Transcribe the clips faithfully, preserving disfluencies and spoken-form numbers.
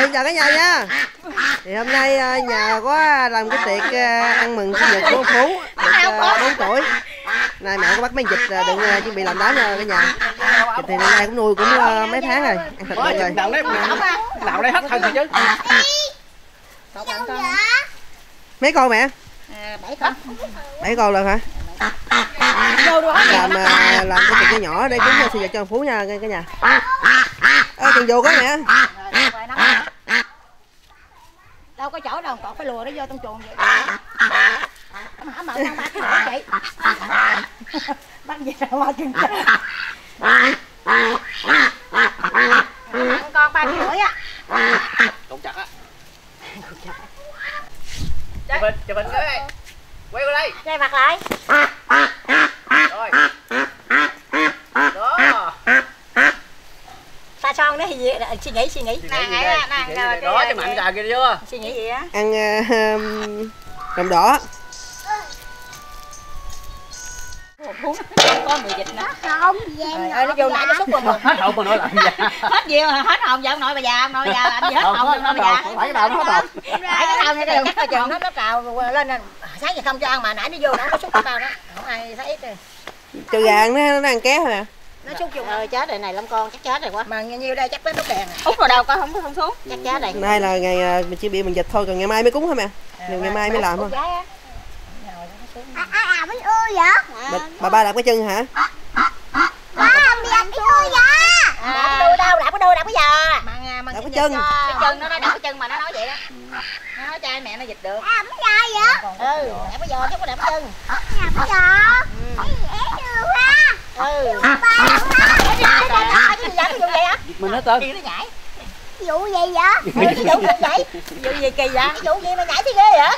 rồi, chào cả nhà nha. Thì hôm nay nhà có làm cái tiệc ăn mừng sinh nhật của ông Phú được bốn tuổi. Nay mẹ có bắt mấy vịt đừng chuẩn bị làm đám nha cả nhà. Vịt thì nay cũng nuôi cũng mấy tháng rồi, ăn thịt được rồi. Đậu đấy, đậu đấy hết hơn rồi chứ. Mấy con mẹ? Bảy con. Bảy con rồi hả? Làm làm cái tiệc nhỏ để cúng sinh nhật cho ông Phú nha cả nhà. Ơ tiền vô có mẹ. Đâu có chỗ đâu, còn phải lùa nó vô trong chuồng vậy. Hả mợ con ba cái chị. Bắt gì ra qua chừng. Con ba cái rưỡi á. Cũng chặt á. Chụp hình, chụp hình cái đây. Quay qua đây. Quay mặt lại. Rồi. Đó. Sa son đó thì gì? Suy nghĩ, suy nghĩ. Nàng ấy là nàng đó cho mạnh trà kia chưa? Suy nghĩ gì á? Ăn đồng đỏ. Có mùi vịt nè. Không, ơi nó vô nãy nó xúc vào mồm. Hết hồn mà nói là hết gì mà hết hồn vậy ông nội bà già, ông nội bà già làm gì hết hồn ông nội bà già. Phải cái đầu nó hết hồn. Phải cái đầu này cái trường nó nó cào lên sáng giờ không cho ăn mà nãy nó vô nó xúc vào bao đó. Không ai thấy hết. Trừ gàn nó nó ăn ké thôi nè. Nó xúc vô ơi chết rồi này lắm con chắc chết rồi quá. Mà nhiêu đây chắc tới nút đèn. Út rồi đâu con không không xuống. Chắc chết rồi. Nay là ngày mình chỉ bị mình dịch thôi, còn ngày mai mới cúng hả mẹ? Ngày mai mới làm thôi. À, biết ưa vậy? Bà, bà ba đạp cái chân hả? Ba đi đạp cái ưa vậy? Đạp cái đuôi đâu, đạp cái đuôi, đạp cái giờ. Mà, mà đạp cái chân. Cái chân nó nói đạp cái chân mà nó nói vậy đó. Nó nói trai mẹ nó dịch được. À, cái trai vậy? Ừ, đạp cái giờ chứ có đạp cái chân. Đạp cái giờ. Cái dễ thương ha. Ừ. Ba đạp cái gì vậy? Cái vụ vậy hả? Mình nói tên. Vụ vậy vậy? Vụ gì vậy? Vụ gì kỳ vậy? Cái vụ gì mà nhảy thì ghê vậy?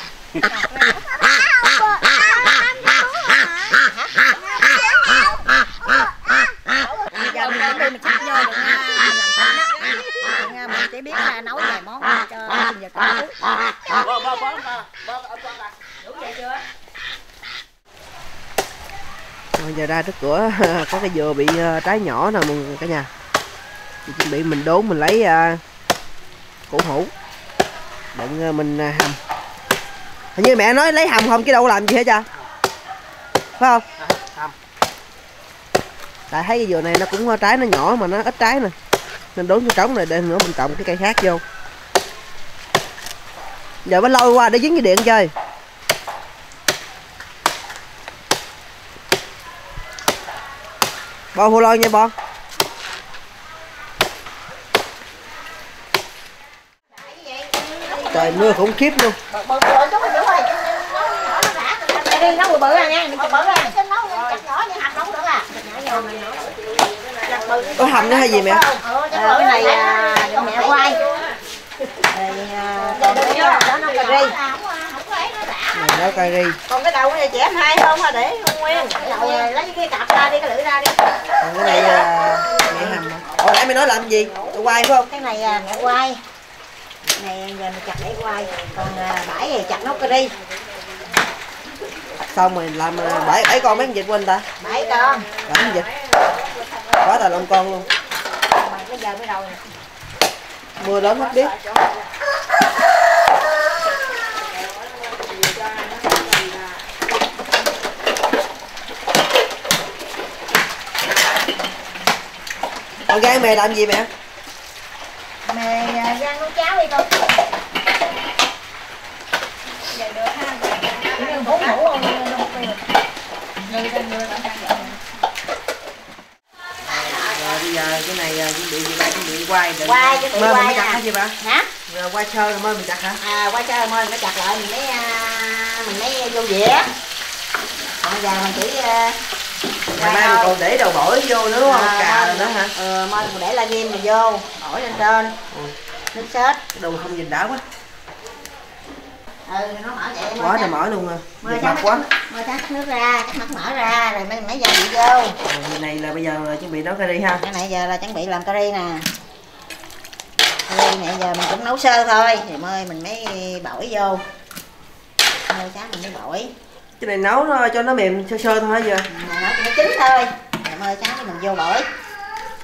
Mình sẽ biết là nấu vài món cho sinh nhật của Phú. Giờ ra trước cửa có cái dừa bị trái nhỏ nè cả nhà. Mình chuẩn bị mình đốn mình lấy củ hủ đựng mình hầm. Hình như mẹ nói lấy hầm không chứ đâu có làm gì hết cha, phải không? Hầm. Tại thấy cái dừa này nó cũng trái nó nhỏ mà nó ít trái nè, nên đốn cái trống này để nữa mình trồng cái cây khác vô. Giờ mới lôi qua để dính cái điện chơi. Bo hô lôi nha Bo. Trời mưa khủng khiếp luôn. Đi nấu bự bự ra nha, mình chặt bự ra. Có hầm nữa hay gì mẹ? Ờ, cái này mẹ quay. Đó cà ri. Còn cái đầu này chẻ hai không à để nguyên. Lấy cái cặp ra đi, cái lưỡi ra đi. Cái này mẹ hầm. Hồi nãy mày nói làm gì? Quay phải không? Cái này mẹ quay. Này giờ mình chặt để quay. Còn bãi này chặt nấu cà ri. Xong rồi làm bảy bảy con mấy con vịt quên ta? Bảy con. Bảy con vịt. Quá là lông con luôn. Bây giờ mới đầu nè. Mưa lớn mất biết. Còn gan mè làm gì mẹ? Mè gan nấu cháo đi con. Vậy được ha. Bốn mũ không? Bây giờ cái này chuẩn bị gì đây? Chuẩn bị quay để quay cho tụi quay mình chặt hả chị bà? Hả? Rồi quay sơ rồi mới mình chặt hả? À quay sơ rồi mới mình chặt lại mình mới mình mới vô dĩa. Còn giờ mình chỉ ngày mai mình còn để đầu bổi vô nữa đúng không? Cà nữa hả? Ờ mai mình để la niêm mình vô, bổi lên trên. Nước sét. Đồ không nhìn đã quá. Ừ nó mở vậy. Quá là mở luôn à. Mưa tắt quá. Mưa tắt nước ra, tắt mặt mở ra rồi mấy mấy giờ bị vô. Cái này là bây giờ là chuẩn bị nấu cà ri ha. Cái này giờ là chuẩn bị làm cà ri nè. Cà ri này giờ mình cũng nấu sơ thôi, thì mới mình mới bổi vô. Mưa sáng mình mới bổi. Cái này nấu nó cho nó mềm sơ sơ thôi hả giờ? Nè nấu cho nó chín thôi. Rồi mưa sáng mình vô bổi.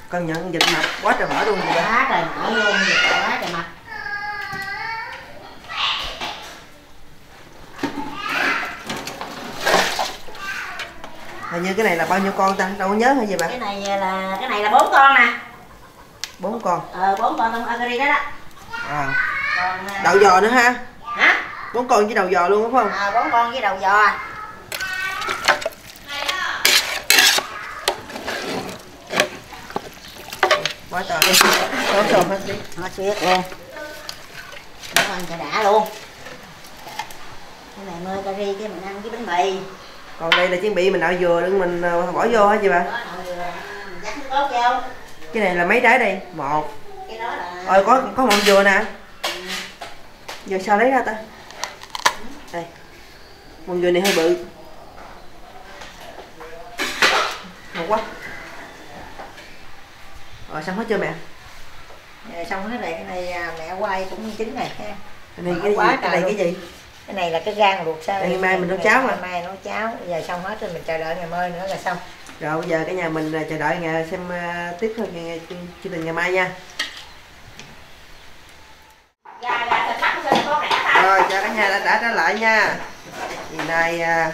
Con nhận vịt mập quá trời mỡ luôn rồi. Quá trời mỡ luôn, vịt quá trời mập. Hình như cái này là bao nhiêu con ta? Đâu có nhớ hay gì bà? Cái này là cái này là bốn con nè. Bốn con. Ờ bốn con tôm agri đó đó. À. Còn đậu giò nữa ha. Hả? Bốn con với đầu giò luôn đúng không? Ờ à, bốn con với đầu giò. Quá trời đi. Quá trời hết đi. Hết xuyết luôn. Nấu ăn cho đã luôn. Cái này mơ cà ri cái mình ăn với bánh mì. Còn đây là chuẩn bị mình đậu dừa để mình bỏ vô hả chị bà? Có, vô. Cái này là mấy trái đây? Một. Cái đó là... Ôi có có một dừa nè. Giờ sao lấy ra ta? Đây. Một dừa này hơi bự. Một quá. Rồi xong hết chưa mẹ? Rồi xong hết rồi, cái này mẹ quay cũng chín này ha. Cái này cái gì? Cái này cái gì? Cái này là cái gan luộc sơ. Ngày mai mình nấu cháo mà. Ngày mai nấu cháo, giờ xong hết rồi mình chờ đợi ngày mai nữa là xong. Rồi bây giờ cả nhà mình chờ đợi ngày xem tiếp thôi ngày chương trình ngày mai nha. Rồi chào cả nhà đã, đã trở lại nha. Ngày nay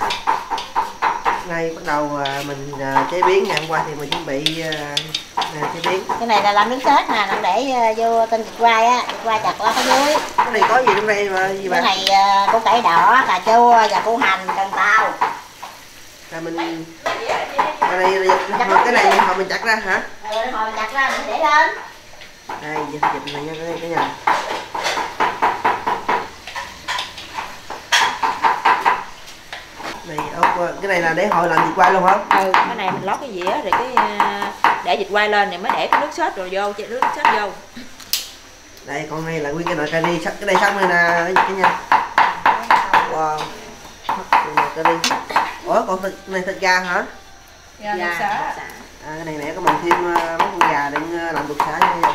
nay bắt đầu mình chế biến, ngày hôm qua thì mình chuẩn bị nè, chế biến. Cái này là làm miếng tết nè, nó để vô tinh thịt quay á, thịt quay chặt lá có muối. Cái này có gì trong đây mà gì bạn? Cái này củ cải đỏ, cà chua và củ hành, cần tàu. Là mình cái này cái này hồi mình chặt ra hả? Ừ, hồi mình chặt ra mình để lên. Đây, dịch dịch này nha cả nhà. Này ốc, cái này là để hồi làm thịt quay luôn hả? Ừ, cái này mình lót cái dĩa rồi cái để vịt quay lên này mới để cái nước sốt rồi vô, cho nước sốt vô. Đây con này là nguyên cái nồi cà ri, cái đây xong rồi nè cái nha. Wow. Cà ri. Ủa con thịt này thịt gà hả? Gà luộc sả. À, cái này mẹ có mình thêm mấy con gà để làm luộc sả nha.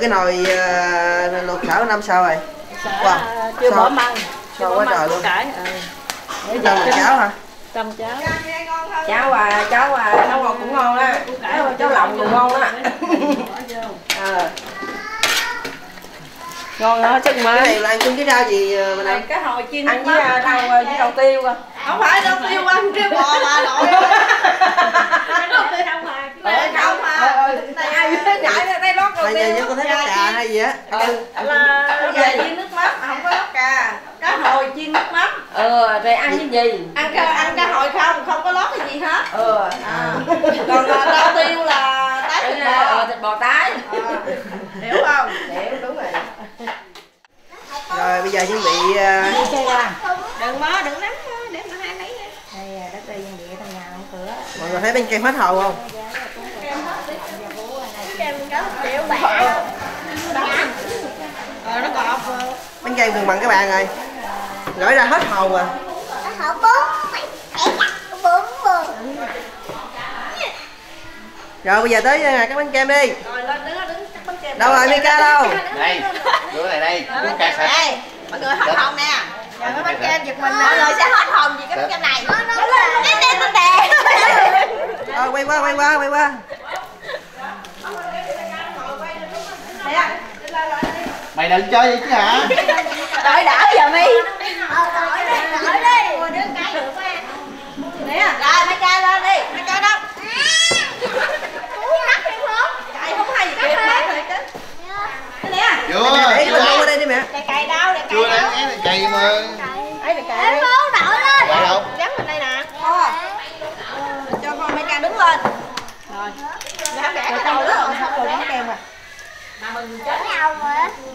Cái nồi uh, luộc sả năm sao rồi? Sả wow. Chưa sao? Bỏ măng, chưa bỏ măng củ cải. Để làm cháo hả? Tôm cháo. Cháo à, cháo à, nấu ngọt cũng ngon á. Cháo cháo lòng cũng ngon á. Ờ. Ngon hết sức mà. Cái này là ăn chung với rau gì mình ăn? Cái hồi chiên ăn với rau với rau tiêu cơ. Không phải rau tiêu ăn riêu bò mà nội. Giờ nhớ có thấy lóc cà hay gì á? Ừ. Là gà chiên nước mắm, không có lóc cà. Cá hồi chiên nước mắm. Ừ, rồi ăn cái gì? Ăn cá ăn cá hồi không, không có lóc cái gì hết. Ừ. À. Còn rau tiêu là tái thịt bò, ờ, thịt bò tái. À. Hiểu không? Hiểu đúng rồi. Rồi bây giờ chuẩn bị đừng mớ, đừng nắm để mà hai lấy. Đây đất đây dân địa thằng nhà không cửa. Mọi người thấy bên kem hết hầu không? Bánh kem gần bằng các bạn rồi, gửi ra hết hồn à. Rồi bây giờ tới các bánh kem đi. Đâu rồi Mika đâu? Đây, đứa này đây. Đây, mọi người hết hồn nè. Giờ cái bánh kem giật mình, mọi người sẽ hết hồn vì cái bánh kem này. Rồi quay qua, quay qua, quay qua. Mày đừng chơi vậy chứ hả? Đổi đảo giờ mi. Ờ, đổi đi, đổi đi. Mua đứa cái được quá. Nè, rồi mày ca lên đi, mày ca đâu. Cú cắt đi không? Chạy không hay gì kịp hết rồi chứ. Nè. Chưa. Để mình mua đây đi mẹ. Để cày đâu, để cày. Chưa đang né chạy mà. Ấy là cày. Em đổi lên. Gắn mình đây nè. Cho con mày ca đứng lên.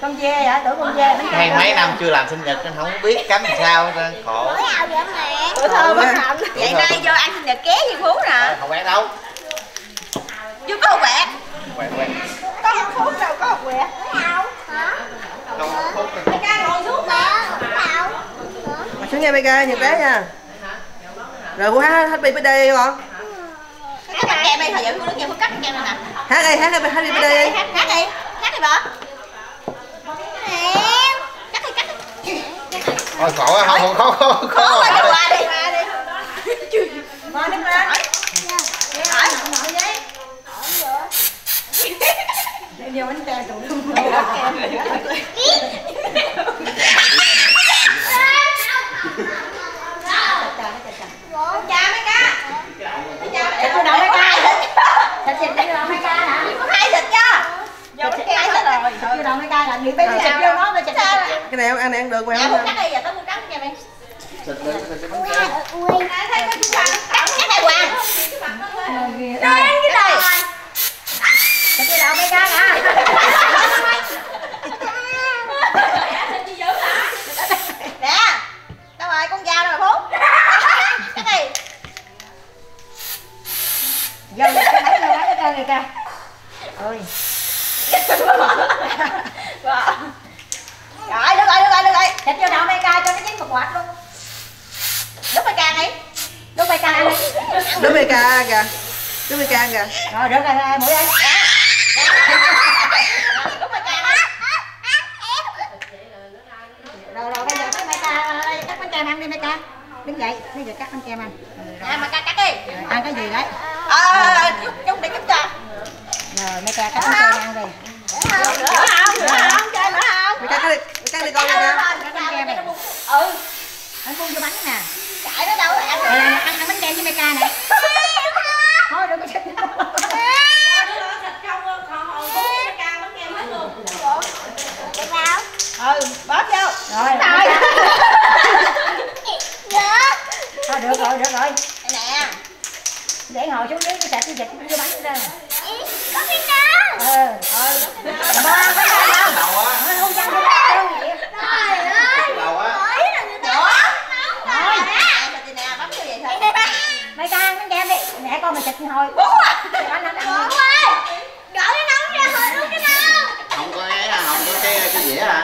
Con dê hả? Tưởng con dê hay mấy năm chưa làm sinh nhật nên không biết cắm làm sao nên khổ. Bữa thơ bất hạnh. Vậy nay vô ăn sinh nhật ké gì Phú nè. Không quẹt đâu. Chưa có hột quẹt. Quẹt quẹt. Có hột Phú đâu có hột quẹt. Không có hột quẹt. Xuống nghe Mega nhiệt bé nha. Rồi Phú hát happy birthday con. Hát cái kem đây, thời gian Phú đứng nghe Phú cắt cái kem này nè. Hát đi, hát happy birthday. Hát đi, hát đi bà. Thôi khổ á, không, không, không, không qua đi. Mời nước lên. Hỏi, hỏi gì? Để vô bánh trà tụi luôn. Chào mấy ca. Chào mấy ca. Thịt thịt đi rồi mấy ca hả? Có hai thịt chứ. Vô bánh trà thịt rồi. Vô đầu mấy ca là nghĩ bánh trà vô nó. Cái này ăn này ăn được mà không? Cắt đi giờ tới mua cắt nha mày. Rồi được rồi, mũi anh. Đúng rồi cà đó. Rồi rồi bây giờ cắt mấy ca, cắt bánh kem ăn đi mấy ca. Đứng dậy, bây giờ cắt bánh kem ăn. À mà ca cắt đi. Ăn cái gì đấy? Ờ, chung để giúp cho. Rồi mấy ca cắt bánh kem ăn đi. Nữa không? Nữa không? Chơi nữa không? Mày cắt đi, mày cắt đi con nha. Cắt bánh kem này. Ừ. Anh buông vô bánh nè. Chạy nó đâu ăn. Ăn bánh kem với mấy ca nè. Thôi đừng có chết. Ừ, bóp vô. Rồi. Rồi. Thôi được rồi, được rồi. Nè. Để ngồi xuống dưới cái sạch cái vịt cũng vô bánh nữa. Có cái nào? Ừ. Ừ. Ba ba ba. Đầu á. Không dám đâu. Trời ơi. Đầu á. Nói là người ta. Rồi. Thôi thì nè, bấm vô vậy thôi. Mấy ca ăn bánh kem đi. Mẹ con mà chịch thôi. Bú à. Anh ăn ăn. Gỡ cái nóng ra thôi, uống cái nào. Không có ấy là không có cái cái dĩa hả?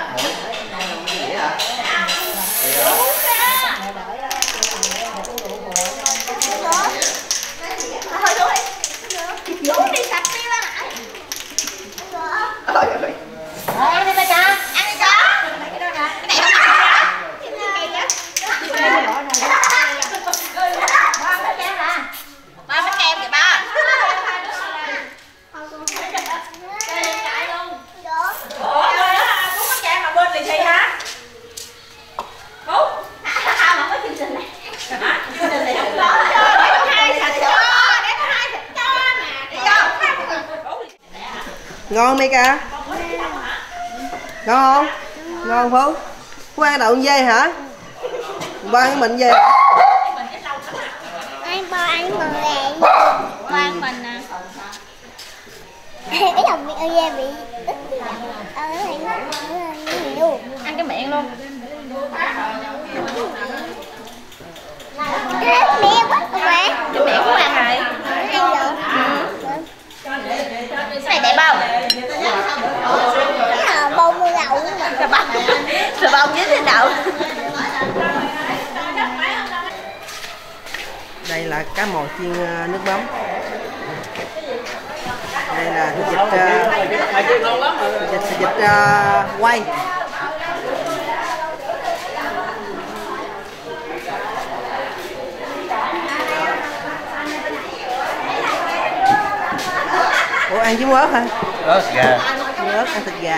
Ngon Mika. Ngon không? Ngon Phú. Phú ăn đậu dê hả? Ba ăn mình dê hả? Ăn ba ăn mình lẹ. Ba ăn mình à. Cái đồng miệng dê bị ít. Ờ hiểu. Ăn cái miệng luôn. Cái miệng quá mẹ. Cái miệng của bạn hả? Cái này đẹp không? Cái là bông với đậu. Là bông, là bông với đậu. Đây là cá mòi chiên nước mắm. Đây là thịt vịt, uh, thịt thịt vịt uh, quay. Ủa ăn với ớt hả? Ớt gà. Ớt ăn thịt gà.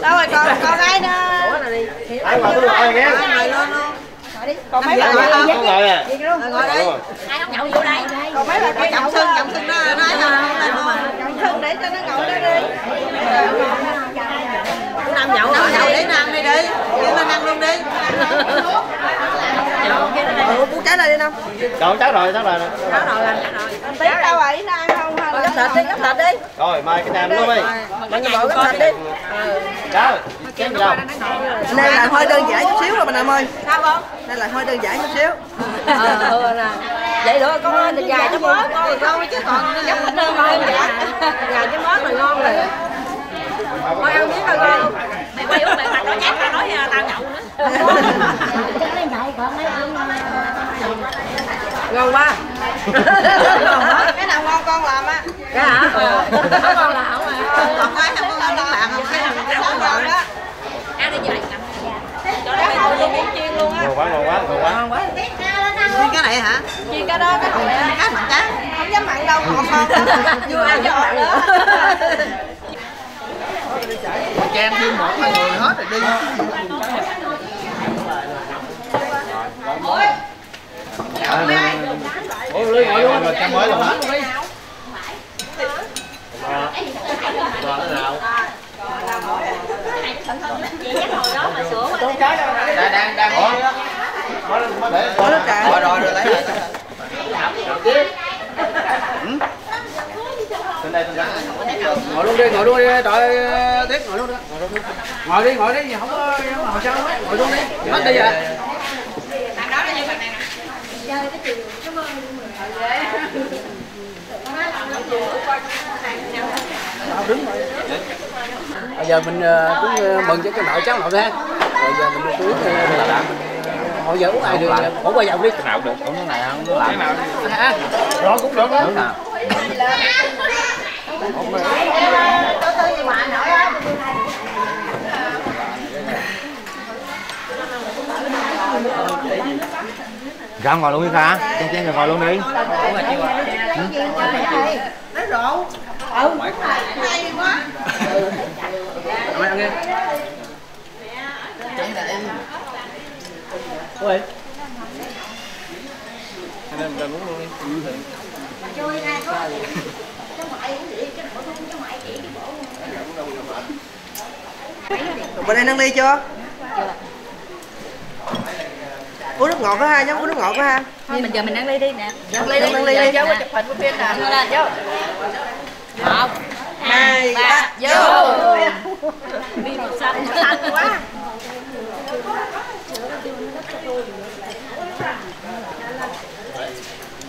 Đâu rồi con, con gái nó... Ai ngồi luôn nghe. Ngồi đi. Còn mấy bà ngồi đi. Ngồi đi. Ai không nhậu vô đây. Còn mấy bà kia Trọng Xuân, Trọng Xuân nó nói là Trọng Xuân để cho nó ngồi đó đi. Nam nhậu nhậu để Nam đi đi. Để nó Nam luôn đi. Ủa, bố cháu đây đi không? Đâu cháu rồi, cháu rồi nè. Cháu rồi, cháu rồi. Cháu đâu rồi, đi ăn không? Gấp thịt đi, gấp thịt đi. Rồi, mời cái Nam luôn đi. Mời cái bộ gấp thịt đi. Đó, chém đâu. Nên là hơi đơn giản chút xíu rồi bà Nam ơi. Sao không? Nên là hơi đơn giản chút xíu. Ờ, nè. Vậy được, có thịt gà chấm mớt thôi, thôi chứ còn gấp thịt hơn thôi. Gà chấm mớt là ngon rồi. Thôi ăn miếng coi coi luôn. Mày quay uống mày mặt nó nhát, tao nói tao nhậu nữa. Ngon quá. Cái nào ngon con làm á. Cái hả? Con làm mà. Còn cái nào con làm không? Cái nào ngon ngon đó. Ăn đi vậy. Chỗ này thôi luôn muốn chiên luôn á. Ngon quá, ngon quá, ngon quá. Ngon quá. Chiên cái này hả? Chiên cái đó, cái này cá mặn cá. Không dám mặn đâu, ngon không? Vừa ăn cho mặn nữa. Trang thêm một là người hết rồi đi. Ủa Lê ngồi luôn rồi, trang mới luôn hả? Đang đang rồi rồi rồi lấy lại. Lên đây ngồi luôn đi, ngồi luôn đi, đợi Tiết ngồi luôn đi. Ngồi đi, ngồi đi, không có ngồi sao hết, ngồi luôn đi. Hết đi rồi. Bạn đó như bạn này chơi cái chiều cảm ơn đứng rồi. Bây giờ mình cũng mừng cho cái nội cháu nội ha. Bây giờ mình cưới là làm hồi giờ uống ai được bỏ qua dòng đi nào được cũng này không làm nào rồi cũng được đó. Ra ngồi luôn đi Kha, chén chén rồi ngồi luôn đi. Nó rượu. Ừ. Hay quá. Ăn ăn đi. Chén là em. Ôi. Anh em ra uống luôn đi. Chơi ra có. Cho mày uống đi, cái bộ cho mày chỉ cái bộ. Bên đây nâng ly chưa? Chưa. Uống nước ngọt có ha, nhóc uống nước ngọt có ha. Thôi mình giờ mình ăn ly đi nè. Ăn ly đi, ăn ly đi. Cháu có chụp hình của phim nè. Lên vô. Một, hai, ba, vô. Đi một xanh, xanh quá.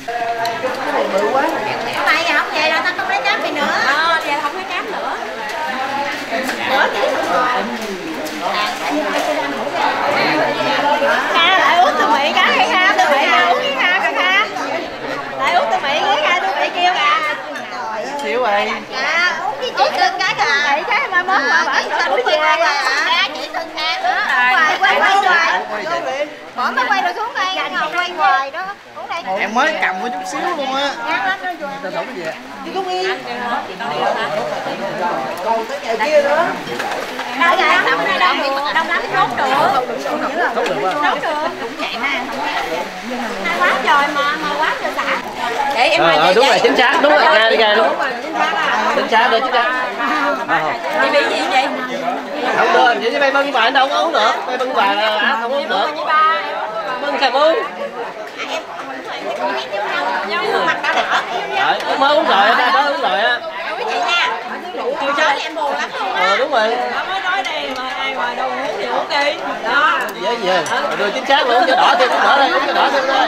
Cái này bự quá. Mày giờ không về rồi tao không lấy cám gì nữa. Ờ, giờ không lấy cám nữa. Nữa chị không rồi. Rồi. À, uống với chị Xuân cái là chị cái mà mới mà bỏ Xuân với chị Xuân là chị Xuân khác nữa. Quay quay hoài. Bỏ nó quay rồi xuống đây, ngồi quay hoài đó. Uống đây. Em mới cầm một chút xíu luôn á. Ngán lắm nó vừa. Tao đổ cái gì vậy? Chị cũng yên. Còn tới ngày kia nữa. Đâu rồi, đông ra đâu, đông lắm rốt được. Rốt được. Rốt được. Cũng vậy mà. Hay quá trời mà mà quá trời xả. Để em ngoài vậy. Đúng rồi, chính xác, đúng rồi, ra đi ra luôn. Tính xa đưa chứ ta. Chị bị gì vậy? Không được, vậy chứ bay bưng bà đâu uống được. Bay bưng bà là không uống được. Bưng càng uống. Em mới uống rồi, ta đó uống rồi á. Chưa chết em buồn lắm luôn á. Ờ đúng rồi. Mới nói đây mà ai mà đâu uống thì uống đi. Đó. Vậy gì? Đưa chính xác luôn cho đỏ thêm uống đỏ đây, uống cho đỏ thêm đây.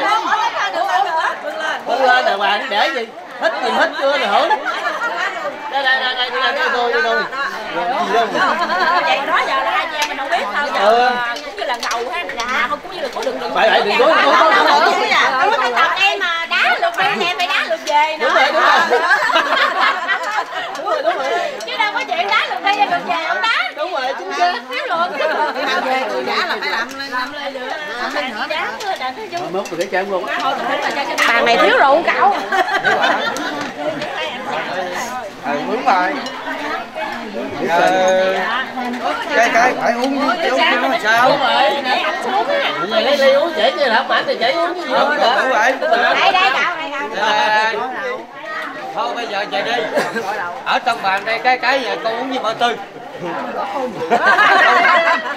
Bưng lên. Bưng lên đàng hoàng để gì? Hít gì hít chưa rồi hưởng. Đây đây đây đây đây đây tôi tôi. Gì đâu. Vậy đó giờ là hai chị em mình đâu biết sao giờ cũng như lần đầu ha. Dạ không cũng như là có đừng đừng. Phải phải đừng có. Cái tập em mà đá lượt em em phải đá lượt về nữa. Đúng rồi đúng rồi. Đúng rồi. Chứ đâu có chuyện đá lượt đi lượt về không đá. Đúng rồi chính xác. Thiếu lượt. Mà về người đá là phải làm làm lên nữa. Đá nữa đá thiếu chứ. Mốt rồi để cho em luôn. Bàn này thiếu rượu cậu. Ừ, đúng rồi. Ờ, Cái cái phải uống chứ, uống chứ nó sao? Đúng rồi, để ăn xuống á. Lấy ly uống chỉ chứ không phải thì chỉ uống chứ. Không, không phải. Đây đây cậu, đây cậu. Thôi bây giờ về đi. Ở trong bàn đây cái cái giờ con uống với mỡ tươi.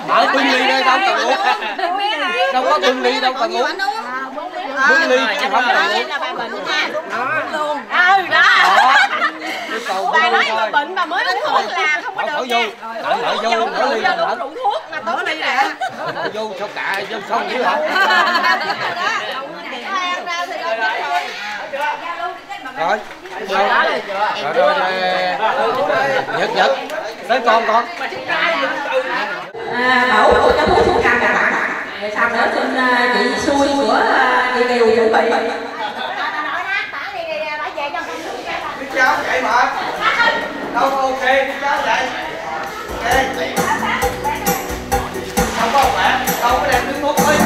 Mỡ tươi ly đây đâu cần uống. Đâu có tươi ly đâu cần uống. Bốn ly chứ không cần uống. Đó. Ừ đó. Bà nói bà bệnh bà mới uống thuốc là không có được nha. Uống thuốc vô uống rượu vô uống rượu thuốc mà tốt đi nè. Vô sao cạ vô xong chứ hả? Rồi. Rồi rồi Nhật Nhật tới con con. Mẫu của cháu uống thuốc cam là bạn. Sau đó xin chị xui của chị Kiều chuẩn bị. Cháu chạy mà đâu có ok cháu chạy okay. Không có khỏe đâu có đem nước thuốc ấy.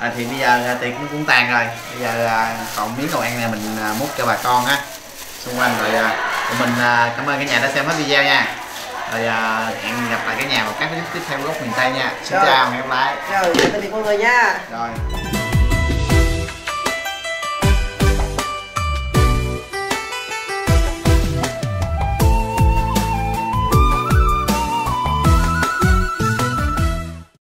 à, thì bây giờ thì cũng cũng tàn rồi, bây giờ còn miếng đậu ăn này mình múc cho bà con á xung quanh rồi. Tụi mình cảm ơn cả nhà đã xem hết video nha, rồi hẹn gặp lại cả nhà vào các clip tiếp theo Góc Miền Tây nha. Xin chào, hẹn gặp lại, chào tạm biệt mọi người nha. Rồi.